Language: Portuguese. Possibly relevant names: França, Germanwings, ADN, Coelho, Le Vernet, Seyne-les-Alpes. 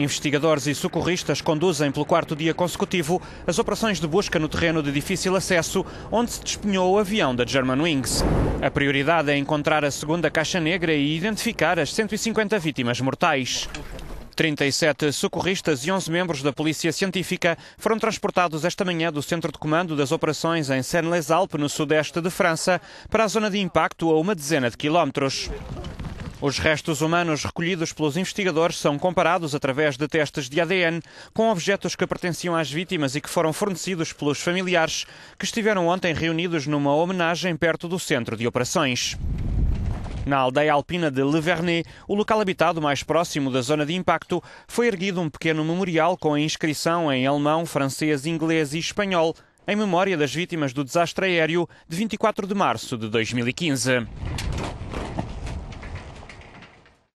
Investigadores e socorristas conduzem pelo quarto dia consecutivo as operações de busca no terreno de difícil acesso, onde se despenhou o avião da Germanwings. A prioridade é encontrar a segunda caixa negra e identificar as 150 vítimas mortais. 37 socorristas e 11 membros da Polícia Científica foram transportados esta manhã do centro de comando das operações em Seyne-les-Alpes, no sudeste de França, para a zona de impacto a 10 km. Os restos humanos recolhidos pelos investigadores são comparados através de testes de ADN com objetos que pertenciam às vítimas e que foram fornecidos pelos familiares, que estiveram ontem reunidos numa homenagem perto do centro de operações. Na aldeia alpina de Le Vernet, o local habitado mais próximo da zona de impacto, foi erguido um pequeno memorial com a inscrição em alemão, francês, inglês e espanhol, em memória das vítimas do desastre aéreo de 24 de março de 2015.